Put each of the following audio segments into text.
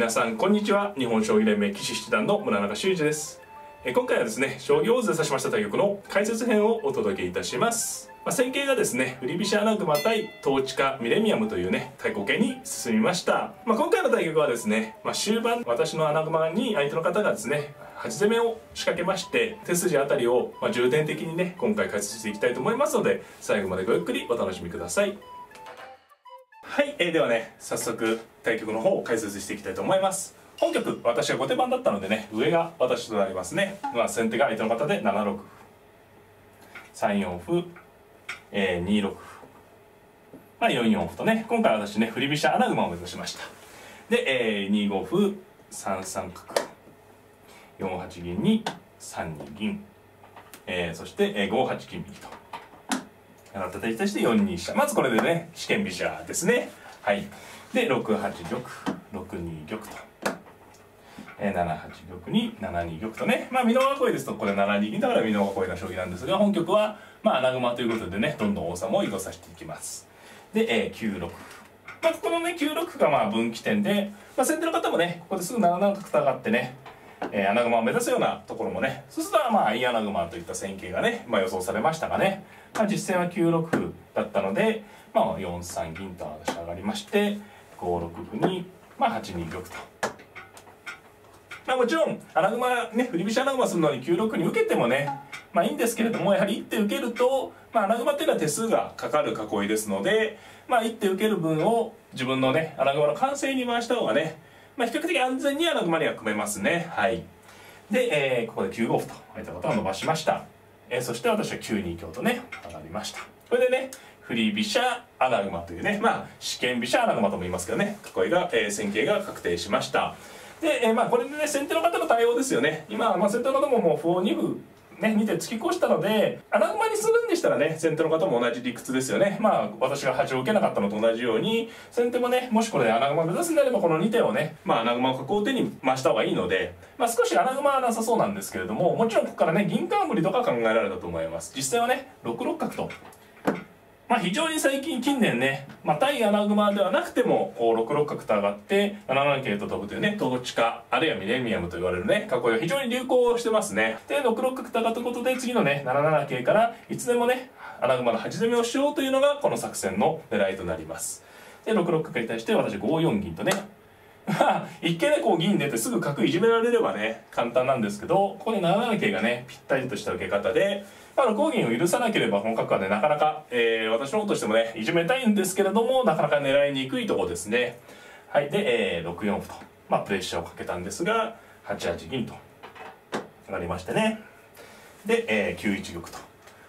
皆さんこんにちは。日本将棋連盟棋士七段の村中秀一です。今回はですね、将棋を指しました対局の解説編をお届けいたします。戦型がですね、振り飛車穴熊対トーチカミレニアムというね対抗型に進みました。今回の対局はですね、終盤私の穴熊に相手の方がですね8攻めを仕掛けまして、手筋あたりを重点的にね今回解説していきたいと思いますので、最後までごゆっくりお楽しみください。はい、ではね、早速対局の方を解説していきたいと思います。本局私が後手番だったのでね、上が私となりますね。先手が相手の方で7六歩3四歩、2六歩、4四歩とね、今回私ね振り飛車穴熊を目指しました。で、2五歩3三角4八銀に3二銀、そして、5八金右と。叩き出して4二飛車、まずこれでね四間飛車ですね。はい、で6八玉6二玉と、7八玉に7二玉とね、美濃囲いですとこれ7二銀だから美濃囲いの将棋なんですが、本局は穴熊ということでね、どんどん王様を移動させていきます。で、9六歩、ここのね9六歩が分岐点で、先手の方もねここですぐ7七角と上がってね、穴熊を目指すようなところもね、そうすると相穴熊といった戦型がね、予想されましたがね、実戦は9六歩だったので、4三銀と私上がりまして、5六歩に8二玉と、もちろん穴熊ね振り飛車穴熊するのに9六に受けてもねいいんですけれども、やはり一手受けると穴熊っていうのは手数がかかる囲いですので、一手受ける分を自分のね穴熊の完成に回した方がね比較的安全に穴熊には組めますね。はい。で、ここで9五歩と相手の方を伸ばしました。そして私は9二香とね上がりました。これでね振り飛車穴熊というね、四間飛車穴熊とも言いますけどね、囲いが、戦型が確定しました。で、これでね先手の方の対応ですよね。今先手の方ももう歩を2歩ね2手突き越したので、穴熊にするんでしたらね先手の方も同じ理屈ですよね。私が8を受けなかったのと同じように、先手もねもしこれで穴熊を目指すんであればこの2手をね穴熊を囲う手に回した方がいいので、少し穴熊はなさそうなんですけれども、もちろんここからね銀冠ぶりとか考えられたと思います。実際はね6六角と、非常に近年ね対穴熊ではなくてもこう6六角と上がって7七桂と飛ぶというね、トーチカあるいはミレニアムと言われるね囲いが非常に流行してますね。で6六角と上がったことで、次のね7七桂からいつでもね穴熊の端攻めをしようというのがこの作戦の狙いとなります。で6六角に対して私5四銀とね一見ねこう銀出てすぐ角いじめられればね簡単なんですけど、ここに7七桂がねぴったりとした受け方で、6五銀を許さなければこの角はねなかなか、私の方としてもねいじめたいんですけれどもなかなか狙いにくいところですね。はい。で、6四歩と、プレッシャーをかけたんですが8八銀と上がりましてね。で、9一玉と、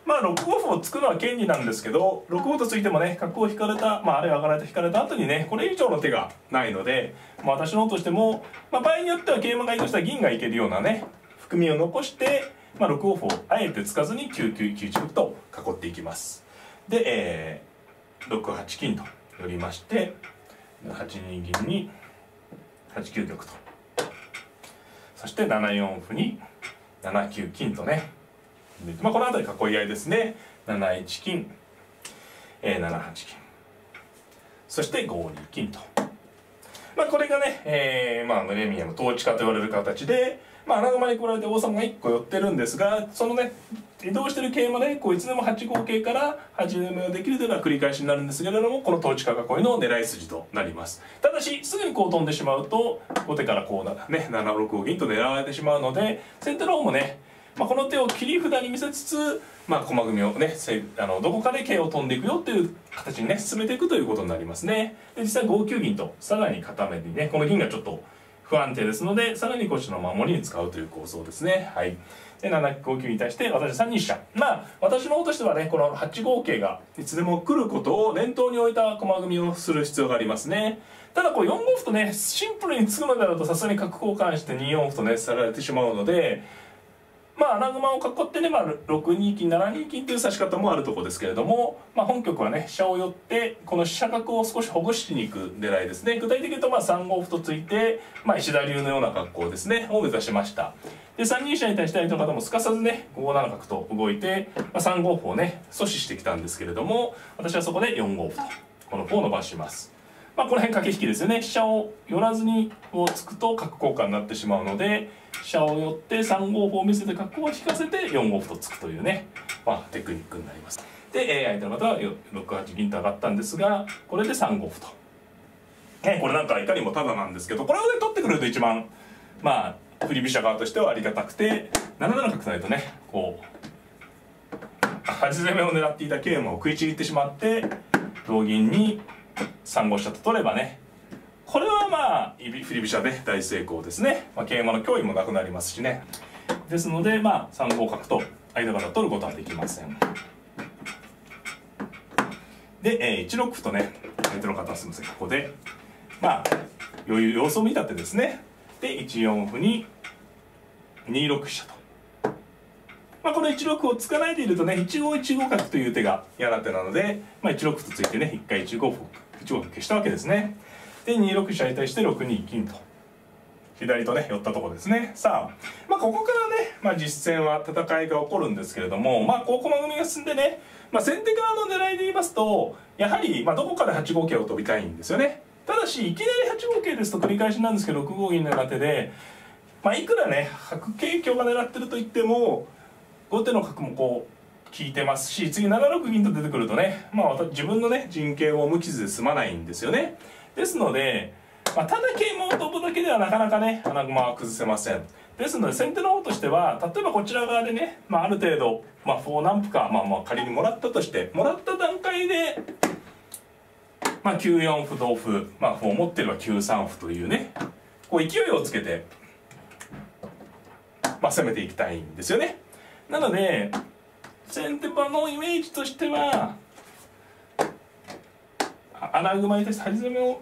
6五歩を突くのは権利なんですけど、6五と突いてもね角を引かれた、あるいは上がられて引かれた後にねこれ以上の手がないので、私の方としても、場合によっては桂馬が移動したら銀がいけるようなね含みを残して。6五歩をあえて突かずに9九9一玉と囲っていきます。で、6八金と寄りまして、8二銀に8九玉と、そして7四歩に7九金とね、この辺り囲い合いですね。7一金、7八金、そして5二金と、これがね、ミレニアムトーチカと言われる形で、穴熊に来られて王様が1個寄ってるんですが、そのね移動してる桂馬ねこういつでも8五桂から8攻めができるというのは繰り返しになるんですけれども、このトーチカ囲いの狙い筋となります。ただしすぐにこう飛んでしまうと後手からこうね7六を銀と狙われてしまうので、先手の方もね、この手を切り札に見せつつ、駒組みをねどこかで桂を飛んでいくよっていう形にね進めていくということになりますね。で実際5九銀とさらに固めにね、この銀がちょっと不安定ですのでさらにこっちの守りに使うという構想ですね。はい。で7五桂に対して私3二飛車、私の方としてはねこの8五桂がいつでも来ることを念頭に置いた駒組みをする必要がありますね。ただこう4五歩とねシンプルに突くのであるとさすがに角交換して2四歩とねさられてしまうので、穴熊を囲ってね、6二金7二金という指し方もあるところですけれども、本局はね飛車を寄ってこの飛車角を少しほぐしにいく狙いですね。具体的に言うと3五歩と突いて、石田流のような格好ですねを目指しました。で3二飛車に対して相手の方もすかさずね5七角と動いて、3五歩をね阻止してきたんですけれども、私はそこで4五歩とこの歩を伸ばします。まあ、この辺駆け引きですよね。飛車を寄らずにこう突くと角交換になってしまうので、飛車を寄って3五歩を見せて角を引かせて4五歩と突くというね、まあ、テクニックになります。で、相手の方は6八銀と上がったんですが、これで3五歩と。これなんかいかにもタダなんですけど、これをね取ってくれると一番まあ振り飛車側としてはありがたくて、7七角成とねこう端攻めを狙っていた桂馬を食いちぎってしまって、同銀に3五飛車と取ればね、これはまあ振り飛車で大成功ですね。まあ、桂馬の脅威もなくなりますしね。ですのでまあ3五角と相手方取ることはできません。で、1六歩とね相手の方はすみません、ここで。まあ余裕様子を見たってですね。で1四歩に2六飛車と、まあ、この1六を突かないでいるとね、1五1五角という手が嫌な手なので、まあ、1六歩と突いてね一回1五歩消したわけですね。で2六飛車に対して6二金と左とね寄ったとこですね。さあ、まあ、ここからね、まあ、実戦は戦いが起こるんですけれども、まあこう駒組みが進んでね、まあ、先手側の狙いで言いますと、やはりまあどこかで8五桂を飛びたいんですよね。ただしいきなり8五桂ですと繰り返しなんですけど6五銀のような手で、まあ、いくらね白桂香が狙ってるといっても後手の角もこう効いてますし、次7六銀と出てくるとね、まあ、自分のね陣形を無傷で済まないんですよね。ですので、まあ、ただ桂馬を飛ぶだけではなかなかね穴熊は崩せません。ですので先手の方としては、例えばこちら側でね、まあ、ある程度、まあ、4何歩か、まあ、まあ仮にもらったとして、もらった段階で。まあ9四歩同歩、まあ歩を持ってれば9三歩というね、こう勢いをつけて、まあ、攻めていきたいんですよね。なので先手番のイメージとしては穴熊に対して端攻めを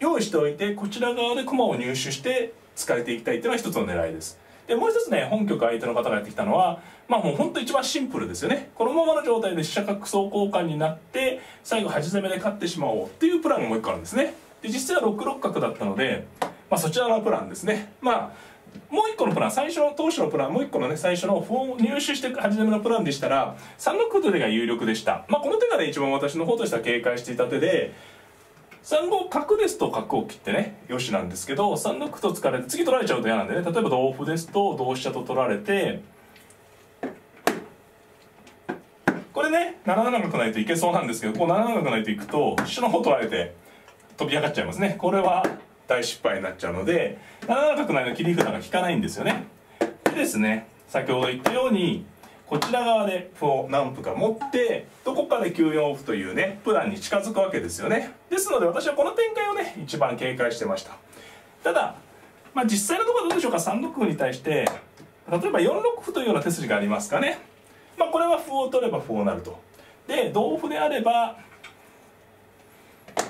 用意しておいて、こちら側で駒を入手して使えていきたいというのが一つの狙いです。でもう一つね、本局相手の方がやってきたのは、まあもうほんと一番シンプルですよね。このままの状態で飛車角相交換になって最後端攻めで勝ってしまおうっていうプランがもう一個あるんですね。で実は6六角だったので、まあ、そちらのプランですね。まあもう一個のプラン、最初の当初のプラン、もう一個のね最初の歩を入手して端攻めのプランでしたら3六歩という手が有力でした。まあこの手がね一番私の方としては警戒していた手で、3五角ですと角を切ってねよしなんですけど、3六歩と突かれて次取られちゃうと嫌なんでね、例えば同歩ですと同飛車と取られて、これね7七角成といけそうなんですけど、こう7七角成といくと飛車の方取られて飛び上がっちゃいますね。これは大失敗になっちゃうので7七角成の切り札が利かないんですよね。でですね、先ほど言ったようにこちら側で歩を何歩か持ってどこかで9四歩というねプランに近づくわけですよね。ですので私はこの展開をね一番警戒してました。ただ、まあ、実際のところはどうでしょうか。3六歩に対して例えば4六歩というような手筋がありますかね。まあ、これは歩を取れば歩を成ると。で同歩であれば、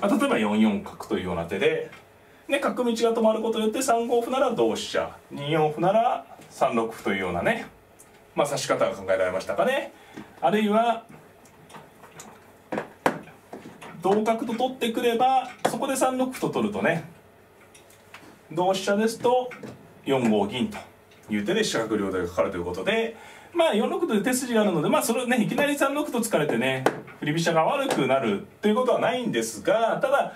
まあ、例えば4四角というような手で、ね、角道が止まることによって3五歩なら同飛車、2四歩なら3六歩というようなね、まあ指し方が考えられましたかね。あるいは同角と取ってくればそこで3六歩と取るとね、同飛車ですと4五銀という手で飛車角両取りがかかるということで、まあ4六歩という手筋があるので、まあそれねいきなり3六歩と突かれてね振り飛車が悪くなるということはないんですが、ただ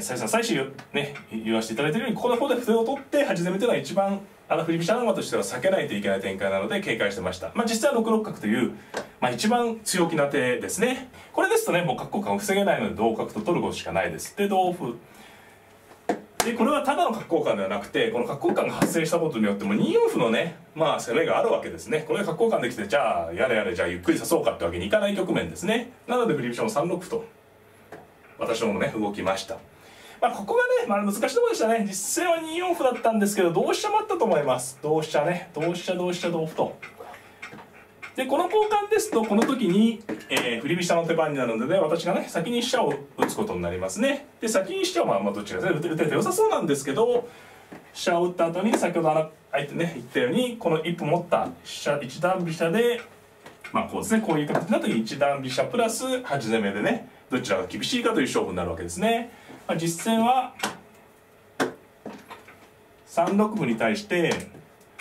最初ね言わせていただいているように、ここの方で歩を取って端攻めというのは一番振り飛車穴としては避けないといけない展開なので警戒してました。まあ、実際は6六角という、まあ、一番強気な手ですね。これですとねもう角交換を防げないので同角と取ることしかないです。で同歩で、これはただの角交換ではなくて、この角交換が発生したことによっても2四歩のねまあ攻めがあるわけですね。これで角交換できて、じゃあやれやれじゃあゆっくり指そうかってわけにいかない局面ですね。なので振り飛車も3六歩と私どもね動きました。まあここがね、まあ、難しいところでしたね。実戦は2四歩だったんですけど同飛車もあったと思います。同飛車ね、同飛車同歩と。でこの交換ですとこの時に、振り飛車の手番になるので、ね、私がね先に飛車を打つことになりますね。で先に飛車をまあまあどっちか打てると良さそうなんですけど、飛車を打った後に先ほど相手ね言ったようにこの一歩持った飛車一段飛車で、まあこうですね、こういう形になった時に一段飛車プラス端攻めでねどちらが厳しいかという勝負になるわけですね。まあ、実戦は3六歩に対して、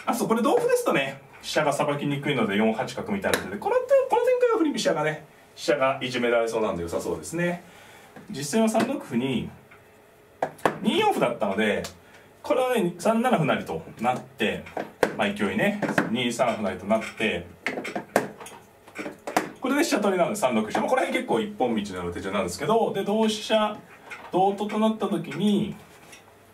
あそうこれ同歩ですとね飛車がさばきにくいので4八角みたいな手で、この展開は振り飛車がね飛車がいじめられそうなんで良さそうですね。実戦は3六歩に2四歩だったので、これはね3七歩成となって、まあ、勢いね2三歩成となってこれで飛車取りなので3六飛車、まあ、これ辺結構一本道の手順なんですけど、で同飛車同ととなった時に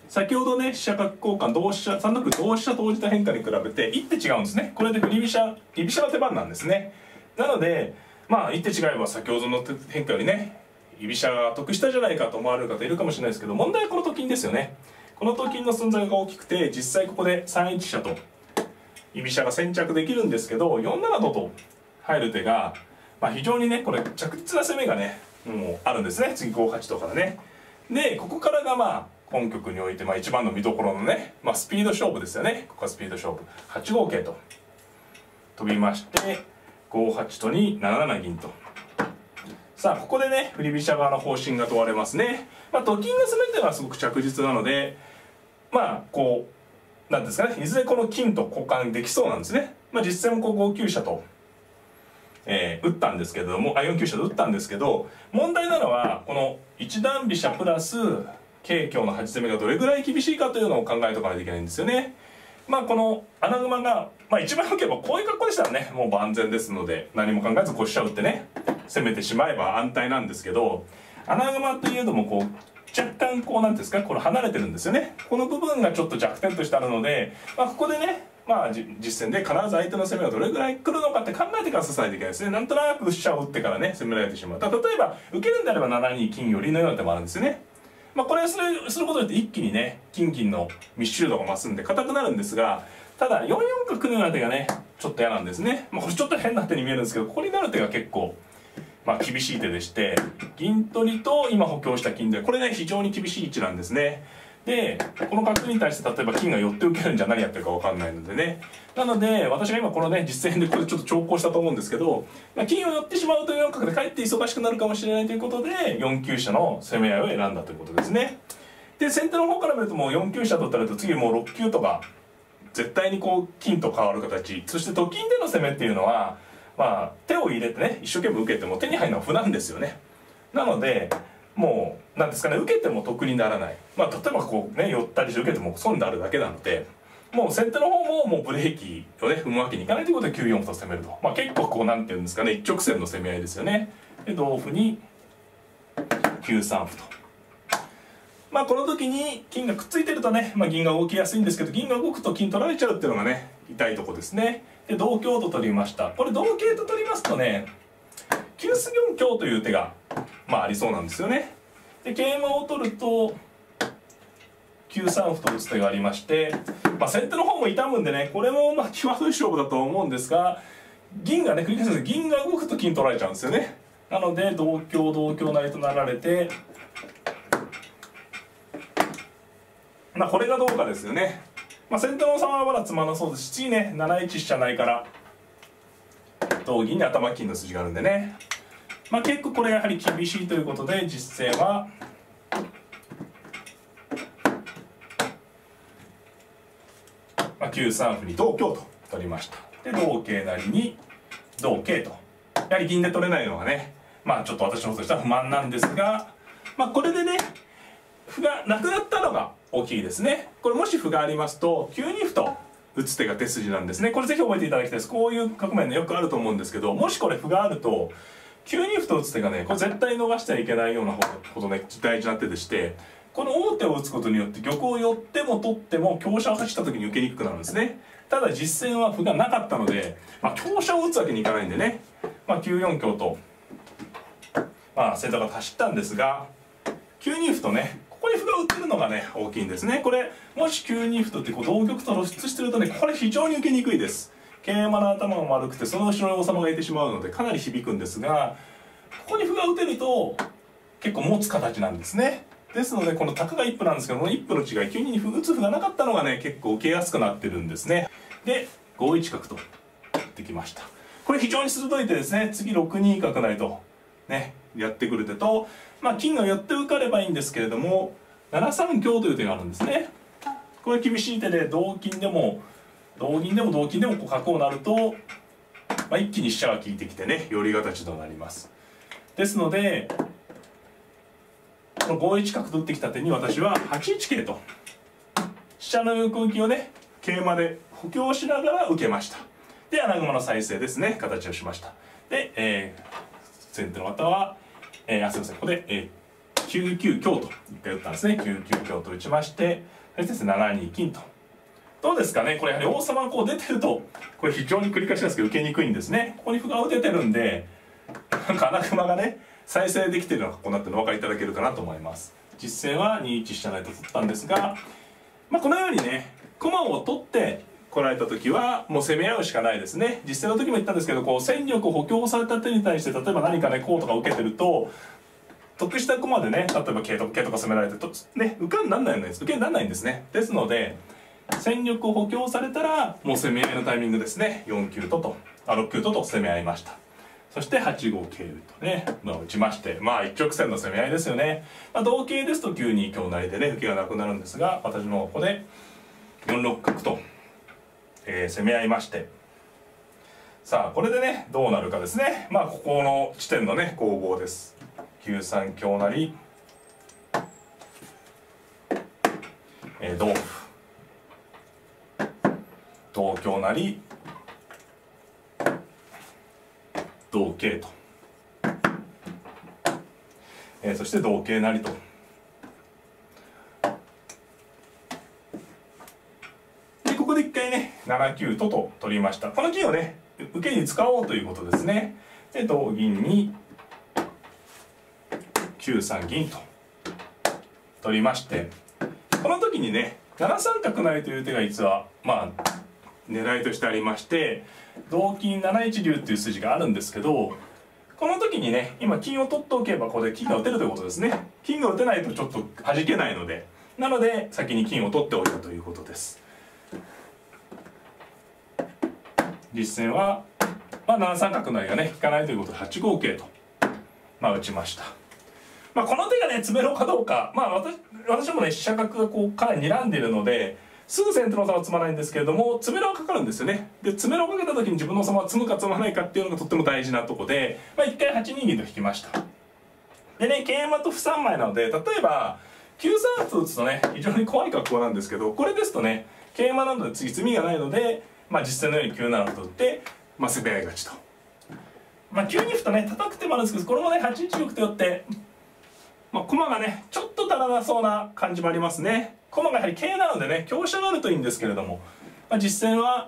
先ほどね飛車角交換同飛車3六同飛車投じた変化に比べて一手違うんですね。これで振り飛車居飛車の手番なんですね。なのでまあ一手違えば先ほどの変化よりね居飛車が得したじゃないかと思われる方いるかもしれないですけど、問題はこのと金ですよね。このと金の存在が大きくて、実際ここで3一飛車と居飛車が先着できるんですけど、4七とと入る手が、まあ、非常にねこれ着実な攻めがねもうあるんですね。次5八とからね。でここからがまあ本局において、まあ、一番の見どころのね、まあ、スピード勝負ですよね。ここはスピード勝負8五桂と飛びまして5八とに7七銀と。さあここでね振り飛車側の方針が問われますね。まあ、と金が攻めてはすごく着実なので、まあこうなんですかね、いずれこの金と交換できそうなんですね。まあ、実戦もこう5九飛車と、打ったんですけれども、4九飛車と打ったんですけど、問題なのはこの一段飛車プラス桂香の8攻めがどれぐらい厳しいかというのを考えとかないといけないんですよね。まあこの穴熊が、まあ、一番受けばこういう格好でしたらねもう万全ですので、何も考えずこう飛車打ってね攻めてしまえば安泰なんですけど、穴熊といえどもこう若干こうなんですか、これ離れてるんですよね。この部分がちょっと弱点としてあるので、まあ、ここでね、まあ、実戦で必ず相手の攻めがどれぐらい来るのかって考えてから指さないといけないですね。なんとなく飛車を打ってからね攻められてしまう。だから例えば受けるんであれば7二金寄りのような手もあるんですよね。まあこれをすることによって一気にね金銀の密集度が増すんで硬くなるんですが、ただ4四角のような手がねちょっと嫌なんですね。まあ、これちょっと変な手に見えるんですけど、ここになる手が結構まあ厳しい手でして、銀取りと今補強した金でこれね非常に厳しい位置なんですね。でこの角に対して例えば金が寄って受けるんじゃ何やってるか分かんないのでね、なので私が今このね実戦でこれちょっと長考したと思うんですけど、まあ、金を寄ってしまうと4角でかえって忙しくなるかもしれないということで4九飛車の攻め合いを選んだということですね。で先手の方から見るともう4九飛車取ったら次もう6九とか絶対にこう金と変わる形、そしてと金での攻めっていうのはまあ手を入れてね一生懸命受けても手に入るのは不なんですよね。なのでもうなんですかね、受けても得にならない、まあ、例えばこうね寄ったりして受けても損になるだけなので、もう先手の方ももうブレーキをね踏むわけにいかないということで9四歩と攻めると、まあ、結構こうなんていうんですかね一直線の攻め合いですよね。で同歩に9三歩と、まあこの時に金がくっついてるとね、まあ、銀が動きやすいんですけど、銀が動くと金取られちゃうっていうのがね痛いとこですね。で同香と取りました。これ同桂と取りますとね9筋4香という手がまあありそうなんですよね。で桂馬を取ると9三歩と打つ手がありまして、まあ、先手の方も痛むんでねこれもまあ際どい勝負だと思うんですが、銀がね繰り返すんですが銀が動くと金取られちゃうんですよね。なので同香同香成となられて、まあこれがどうかですよね。まあ、先手の王様はまだつまらそうですし、次ね7一飛車ないから同銀に頭金の筋があるんでね、まあ、結構これやはり厳しいということで実戦は9三歩に同香と取りました。で同桂成に同桂と、やはり銀で取れないのがねまあちょっと私の方としては不満なんですが、まあこれでね歩がなくなったのが大きいですね。これもし歩がありますと9二歩と打つ手が手筋なんですね。これぜひ覚えていただきたいです。こういう局面ねよくあると思うんですけど、もしこれ歩があると9二歩と打つ手がねこれ絶対逃してはいけないようなほどね大事な手でして、この王手を打つことによって玉を寄っても取っても香車を走った時に受けにくくなるんですね。ただ実戦は歩がなかったので、まあ、香車を打つわけにいかないんでね、まあ、9四香と、まあ、先手が走ったんですが9二歩とねここに歩が打ってるのがね大きいんですね。これもし9二歩とってこう同玉と露出してるとねこれ非常に受けにくいです。桂馬の頭も丸くてその後ろに王様がいてしまうのでかなり響くんですが、ここに歩が打てると結構持つ形なんですね。ですのでこのたかが一歩なんですけど、この一歩の違い9二に歩打つ歩がなかったのがね結構受けやすくなってるんですね。で5一角と打ってきました。これ非常に鋭い手ですね。次6二角成とねやってくる手と、まあ、金が寄って受かればいいんですけれども7三香という手があるんですね。これ厳しい手で同銀でもこう角を成ると、まあ、一気に飛車が利いてきてね寄り形となります。ですのでこの5一角取ってきた手に私は8一桂と飛車の横行きをね桂馬で補強しながら受けました。で穴熊の再生ですね、形をしました。で、先手の方は、すいません、ここで、9九香と一回打ったんですね。9九香と打ちまして、そして7二金と。どうですかね、これやはり王様がこう出てると、これ非常に繰り返しなんですけど受けにくいんですね。ここに歩が打ててるんで、なんか穴熊がね再生できてるのがこうなってるのお分かりいただけるかなと思います。実戦は2一飛車成と取ったんですが、まあ、このようにね駒を取って来られた時はもう攻め合うしかないですね。実戦の時も言ったんですけど、こう戦力を補強された手に対して例えば何かねこうとか受けてると得した駒でね、例えば桂とか攻められてとね受けにならないんです、受けにならないんですね。ですので戦力を補強されたらもう攻め合いのタイミングですね。4九とと6九とと攻め合いました。そして8五桂とね、まあ、打ちまして、まあ一直線の攻め合いですよね。まあ、同桂ですと9二香成でね受けがなくなるんですが、私もここで4六角と、攻め合いまして、さあこれでねどうなるかですね。まあここの地点のね攻防です。9三香成、同歩同香成同桂と、そして同桂成と。でここで一回ね7九とと取りました。この金をね受けに使おうということですね。で同銀に9三銀と取りまして、この時にね7三角成という手が実はまあ狙いとしてありまして、同金7一竜っていう筋があるんですけど、この時にね今金を取っておけばここで金が打てるということですね。金が打てないとちょっと弾けないので、なので先に金を取っておいたということです。実戦は、まあ、7三角成がね引かないということで8五桂と、まあ、打ちました。まあ、この手がね詰めろかどうか、まあ、私もね飛車角がこうかなり睨んでいるのですぐ先手の王様は詰まないんですけれども、詰めろがかかるんですよね。で詰めろをかけた時に自分の王様は詰むか詰まないかっていうのがとっても大事なとこで、まあ、一回8二銀と引きました。でね桂馬と歩3枚なので、例えば9三歩と打つとね非常に怖い格好なんですけど、これですとね桂馬なので次詰みがないので、まあ、実戦のように9七歩と打って、まあ、攻め合い勝ちと。まあ、9二歩とね叩く手もあるんですけど、これもね8一玉と寄って、まあ、駒がねちょっと足らなそうな感じもありますね。駒がやはり桂なのでね香車があるといいんですけれども、まあ、実戦は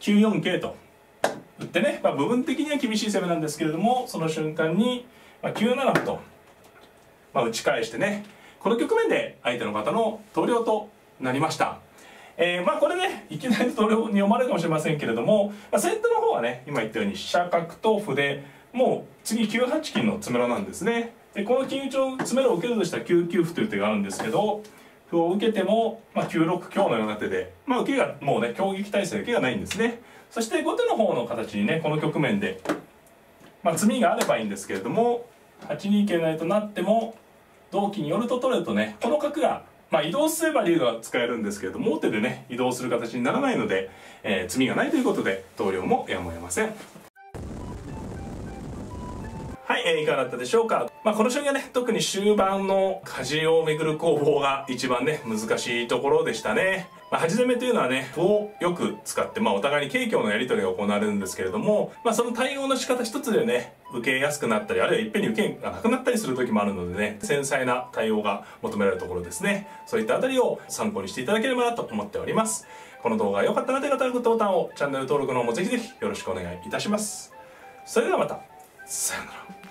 9四桂と打ってね、まあ、部分的には厳しい攻めなんですけれども、その瞬間に9七歩と、まあ、打ち返してね、この局面で相手の方の投了となりました。まあこれねいきなり投了に読まれるかもしれませんけれども、まあ、先手の方はね今言ったように飛車角と歩でもう次9八金の詰めろなんですね。でこの金打ちを詰めろを受けるとしたら9九歩という手があるんですけど、歩を受けても、まあ、9六香のような手で、まあ、受けがもうね挟撃態勢受けがないんですね。そして後手の方の形にねこの局面で、まあ、詰みがあればいいんですけれども、8二桂成となっても同金に寄ると取れるとねこの角が、まあ、移動すれば竜が使えるんですけれども、王手でね移動する形にならないので、詰みがないということで投了もやむを得ません。はい、いかがだったでしょうか。まあ、この将棋はね特に終盤の端をめぐる攻防が一番ね難しいところでしたね。まあ、端攻めというのはね歩をよく使って、まあ、お互いに桂香のやり取りが行われるんですけれども、まあ、その対応の仕方一つでね受けやすくなったり、あるいはいっぺんに受けがなくなったりする時もあるのでね、繊細な対応が求められるところですね。そういったあたりを参考にしていただければなと思っております。この動画が良かったなという方はグッドボタンを、チャンネル登録の方もぜひぜひよろしくお願いいたします。それではまた、さよなら。